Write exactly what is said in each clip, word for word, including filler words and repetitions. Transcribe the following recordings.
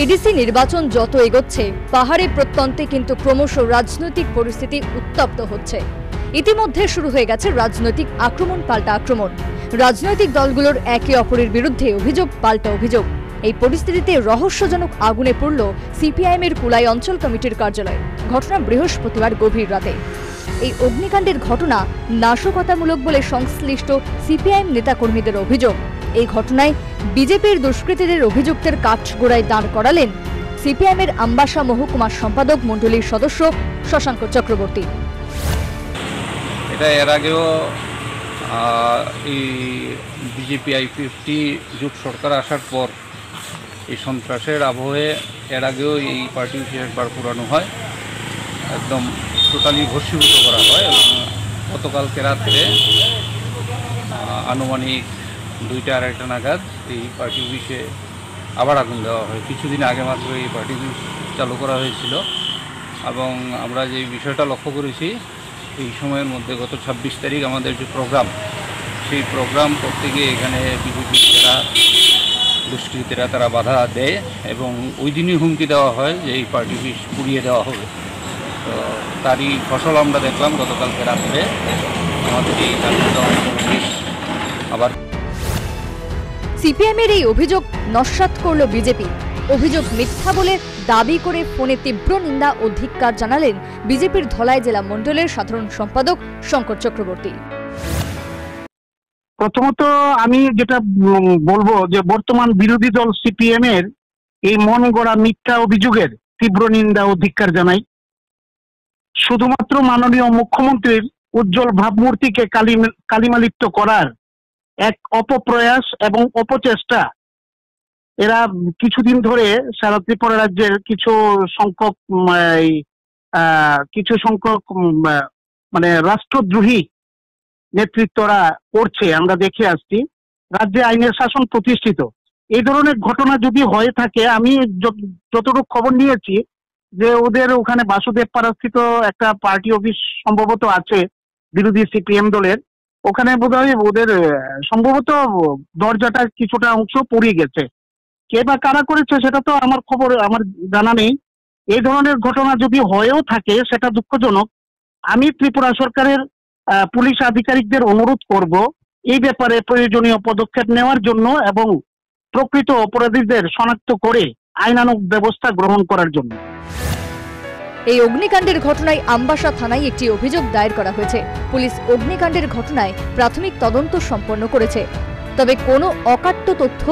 ADC निर्वाचन जत एगोच्छे पहाड़े प्रत्यन्ते किन्तु क्रमश राजनैतिक परिस्थिति उत्तप्त होच्छे। इतिमध्ये शुरू हो गए राजनैतिक आक्रमण पाल्टा आक्रमण, राजनैतिक दलगुलोर एके अपरेर बिरुद्धे अभियोग पाल्टा अभियोग। এই পরিস্থিতিতে রহস্যজনক আগুনে পড়ল সিপিআইএম এর কুলাই অঞ্চল কমিটির কার্যালয়। ঘটনা বৃহস্পতিবার গভীর রাতে। এই অগ্নিকাণ্ডের ঘটনা নাশকতামূলক বলে সংশ্লিষ্ট সিপিআইএম নেতাকর্মীদের অভিযোগ। এই ঘটনায় বিজেপির দুষ্কৃতীদের অভিযুক্তের কাঠগড়ায় দাঁড় করালেন সিপিআইএম এর আম্বাসা মহকুমা সম্পাদক মণ্ডলীর সদস্য শশাঙ্ক চক্রবর্তী। এটা এর আগেও এই বিজেপি আই পঞ্চাশ যুগ সরকার আসার পর এই সন্ত্রাসের আবহে এর আগেও এই পার্টি একবার পুরানো হয়, একদম টোটালি ভস্মীভূত করা হয়। গতকালকে রাত্রে আনুমানিক দুইটা আড়াইটা নাগাদ এই পার্টি অফিসে আবার আগুন দেওয়া হয়। কিছুদিন আগে মাত্র এই পার্টি অফিস চালু করা হয়েছিল এবং আমরা যে বিষয়টা লক্ষ্য করেছি এই সময়ের মধ্যে গত ছাব্বিশ তারিখ আমাদের যে প্রোগ্রাম, সেই প্রোগ্রাম করতে গিয়ে এখানে বিজেপির যারা দুষ্কৃতীরা তারা বাধা দেয় এবং ওই দিনই হুমকি দেওয়া হয় যে এই পার্টি অফিস পুড়িয়ে দেওয়া হবে। তো তারই ফসল আমরা দেখলাম গতকালকে রাত্রে আমাদের এই অফিস আবার। সিপিআইএমের এই অভিযোগ নস্যাৎ করল বিজেপি। অভিযোগ মিথ্যা বলে দাবি করে ফোনে তীব্র নিন্দা ও ধিক্কার জানালেন বিজেপির ধলাই জেলা মণ্ডলের সাধারণ সম্পাদক শঙ্কর চক্রবর্তী। প্রথমত আমি যেটা বলবো যে বর্তমান বিরোধী দল সিপিএম এর এই মন গড়া মিথ্যা অভিযোগের তীব্র নিন্দা ও ধিক্কার জানাই। শুধুমাত্র মাননীয় মুখ্যমন্ত্রীর উজ্জ্বল ভাবমূর্তিকে কালি কালিমালিপ্ত করার এক অপপ্রয়াস এবং অপচেষ্টা এরা কিছুদিন ধরে সারা ত্রিপুরা রাজ্যের কিছু সংখ্যক কিছু সংখ্যক মানে রাষ্ট্রদ্রোহী নেতৃত্বরা করছে, আমরা দেখে আসছি। রাজ্যে আইনের শাসন প্রতিষ্ঠিত, এই ধরনের ঘটনা যদি হয়ে থাকে, আমি যতটুকু খবর নিয়েছি যে ওদের ওখানে বাসুদেবপাড়া স্থিত একটা পার্টি অফিস সম্ভবত আছে বিরোধী সিপিএম দলের, ওখানে বোধহয় ওদের সম্ভবত দরজাটা কিছুটা অংশ পড়ে গেছে। কে বা কারা করেছে সেটা তো আমার খবর আমার জানা নেই। এই ধরনের ঘটনা যদি হয়েও থাকে সেটা দুঃখজনক। আমি ত্রিপুরা সরকারের পুলিশ আধিকারিকদের অনুরোধ করব এই ব্যাপারে প্রয়োজনীয় পদক্ষেপ নেওয়ার জন্য এবং প্রকৃত অপরাধীদের শনাক্ত করে আইনানুগ ব্যবস্থা গ্রহণ করার জন্য। এই অগ্নিকাণ্ডের ঘটনায় আম্বাসা থানায় একটি অভিযোগ দায়ের করা হয়েছে। পুলিশ অগ্নিকাণ্ডের ঘটনায় প্রাথমিক তদন্ত সম্পন্ন করেছে। তবে কোনো অকাট্য তথ্য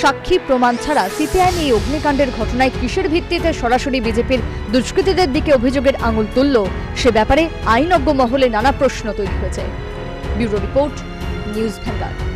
সাক্ষী প্রমাণ ছাড়া সিপিআইএম এই অগ্নিকাণ্ডের ঘটনায় কিসের ভিত্তিতে সরাসরি বিজেপির দুষ্কৃতীদের দিকে অভিযোগের আঙুল তুলল সে ব্যাপারে আইনজ্ঞ মহলে নানা প্রশ্ন তৈরি হয়েছে। Bureau report, news vanguard.